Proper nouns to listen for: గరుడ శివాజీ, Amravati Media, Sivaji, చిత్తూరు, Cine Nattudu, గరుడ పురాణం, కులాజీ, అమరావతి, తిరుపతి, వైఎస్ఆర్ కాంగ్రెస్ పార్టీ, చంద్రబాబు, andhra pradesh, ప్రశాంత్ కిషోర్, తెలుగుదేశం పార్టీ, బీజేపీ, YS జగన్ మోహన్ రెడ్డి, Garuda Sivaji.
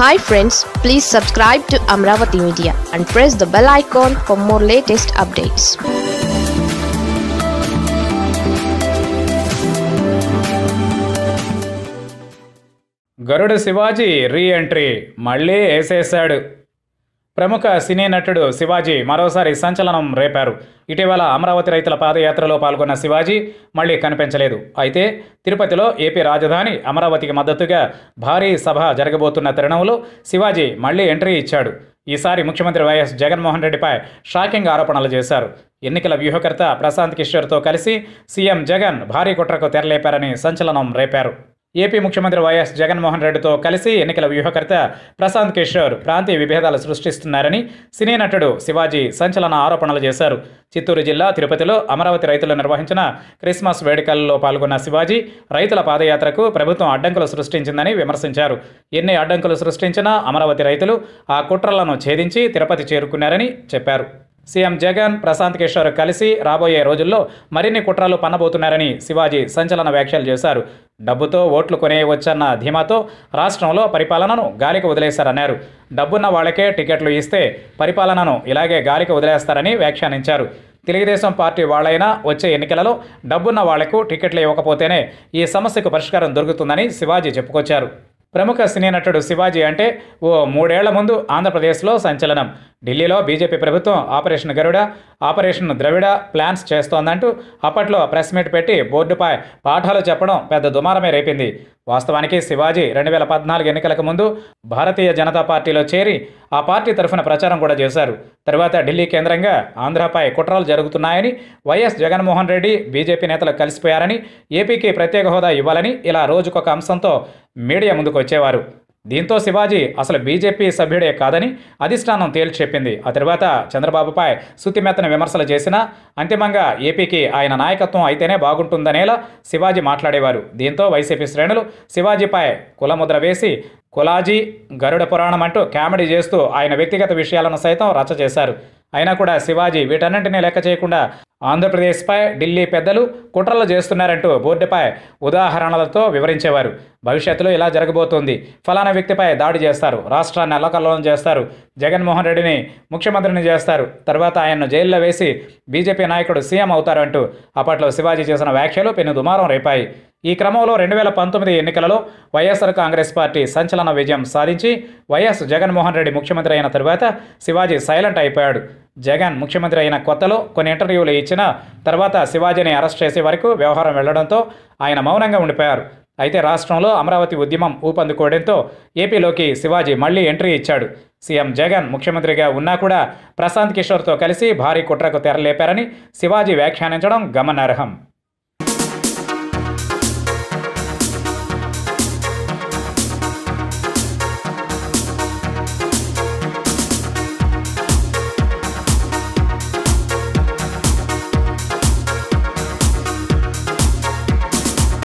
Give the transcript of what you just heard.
Hi friends, please subscribe to Amravati Media and press the bell icon for more latest updates. Garuda Sivaji re-entry, Malli Esesadu. Pramuka Cine Nattudu Sivaji మరోసారి సంచలనం రేపారు. ఇటీవల అమరావతి రైతుల పాదయాత్రలో పాల్గొన్న శివాజీ మళ్ళీ కనిపించలేదు. అయితే తిరుపతిలో ఏపీ రాజధాని అమరావతికి మద్దతుగా భారీ సభ జరగబోతున్న తరుణంలో శివాజీ మళ్ళీ ఎంట్రీ ఇచ్చాడు. ఈసారి ముఖ్యమంత్రి YS జగన్ మోహన్ రెడ్డిపై షాకింగ్ ఆరోపణలు చేశారు. ఎన్నికల వ్యూహకర్త ప్రశాంత్ కిషోర్తో కలిసి సీఎం జగన్ భారీ కుట్రకు తెరలేపారని సంచలనం రేపారు. ఏపీ ముఖ్యమంత్రి YS జగన్ మోహన్ రెడ్డితో కలిసి ఎన్నికల వ్యూహకర్త ప్రశాంత్ కిషోర్ ప్రాంతీయ విభేదాలు సృష్టిస్తున్నారని సినీ నటుడు శివాజీ సంచలన ఆరోపణలు చేశారు. చిత్తూరు జిల్లా తిరుపతిలో అమరావతి రైతులు నిర్వహించిన క్రిస్మస్ వేడుకల్లో పాల్గొన్న శివాజీ రైతుల పాదయాత్రకు ప్రభుత్వం అడ్డంకులు సృష్టించిందని విమర్శించారు. ఎన్ని అడ్డంకులు సృష్టించినా అమరావతి రైతులు ఆ కుట్రలను ఛేదించి తిరుపతి చేరుకున్నారని చెప్పారు. సీఎం జగన్ ప్రశాంత్ కిషోర్ కలిసి రాబోయే రోజుల్లో మరిన్ని కుట్రలు పన్నబోతున్నారని శివాజీ సంచలన వ్యాఖ్యలు చేశారు. డబ్బుతో ఓట్లు కొనేయవచ్చన్న ధీమాతో రాష్ట్రంలో పరిపాలనను గాలికి వదిలేశారన్నారు. డబ్బున్న వాళ్ళకే టికెట్లు ఇస్తే పరిపాలనను ఇలాగే గాలికి వదిలేస్తారని వ్యాఖ్యానించారు. తెలుగుదేశం పార్టీ వాళ్ళైనా వచ్చే ఎన్నికలలో డబ్బున్న వాళ్లకు టికెట్లు ఇవ్వకపోతేనే ఈ సమస్యకు పరిష్కారం దొరుకుతుందని శివాజీ చెప్పుకొచ్చారు. ప్రముఖ సినీ నటుడు శివాజీ అంటే ఓ 3 ఏళ్ల ముందు ఆంధ్రప్రదేశ్లో సంచలనం. ఢిల్లీలో బీజేపీ ప్రభుత్వం operation Garuda, operation Dravida plans చేస్తోందంటూ అప్పట్లో ప్రెస్ మీట్ పెట్టి బోర్డుపై పాఠాలు చెప్పడం పెద్ద దుమారమే రేపింది. వాస్తవానికి శివాజీ 2014 ఎన్నికలకు ముందు భారతీయ జనతా పార్టీలో చేరి ఆ పార్టీ తరఫున ప్రచారం కూడా చేశారు. తర్వాత ఢిల్లీ కేంద్రంగా ఆంధ్రపై కుట్రలు జరుగుతున్నాయని, YS జగన్మోహన్ రెడ్డి బీజేపీ నేతలు కలిసిపోయారని, ఏపీకి ప్రత్యేక హోదా ఇవ్వాలని ఇలా రోజుకొక అంశంతో మీడియా ముందుకు వచ్చేవారు. దీంతో శివాజీ అసలు బీజేపీ సభ్యుడే కాదని అధిష్టానం తేల్చి చెప్పింది. ఆ తర్వాత చంద్రబాబుపై సుతిమెత్తన విమర్శలు చేసినా అంతిమంగా ఏపీకి ఆయన నాయకత్వం అయితేనే బాగుంటుందనేలా శివాజీ మాట్లాడేవారు. దీంతో వైసీపీ శ్రేణులు శివాజీపై కులముద్ర వేసి కులాజీ, గరుడ పురాణం అంటూ కామెడీ చేస్తూ ఆయన వ్యక్తిగత విషయాలను సైతం రచ్చ చేశారు. అయినా కూడా శివాజీ వీటన్నింటినీ లెక్క చేయకుండా ఆంధ్రప్రదేశ్పై ఢిల్లీ పెద్దలు కుట్రలు చేస్తున్నారంటూ బోర్డుపై ఉదాహరణలతో వివరించేవారు. భవిష్యత్తులో ఇలా జరగబోతోంది, ఫలానా వ్యక్తిపై దాడి చేస్తారు, రాష్ట్రాన్ని అల్లకల్లోలం చేస్తారు, జగన్మోహన్ రెడ్డిని ముఖ్యమంత్రిని చేస్తారు, తర్వాత ఆయన్ను జైల్లో వేసి బీజేపీ నాయకుడు సీఎం అవుతారు అంటూ అప్పట్లో శివాజీ చేసిన వ్యాఖ్యలు పెను దుమారం రేపాయి. ఈ క్రమంలో 2019 ఎన్నికలలో వైఎస్ఆర్ కాంగ్రెస్ పార్టీ సంచలన విజయం సాధించి YS జగన్మోహన్ రెడ్డి ముఖ్యమంత్రి అయిన తరువాత శివాజీ సైలెంట్ అయిపోయాడు. జగన్ ముఖ్యమంత్రి అయిన కొత్తలో కొన్ని ఇంటర్వ్యూలు ఇచ్చిన తర్వాత శివాజీని అరెస్ట్ చేసే వరకు వ్యవహారం వెళ్లడంతో ఆయన మౌనంగా ఉండిపోయారు. అయితే రాష్ట్రంలో అమరావతి ఉద్యమం ఊపందుకోవడంతో ఏపీలోకి శివాజీ మళ్లీ ఎంట్రీ ఇచ్చాడు. సీఎం జగన్ ముఖ్యమంత్రిగా ఉన్నా కూడా ప్రశాంత్ కిషోర్తో కలిసి భారీ కుట్రకు తెరలేపారని శివాజీ వ్యాఖ్యానించడం గమనార్హం.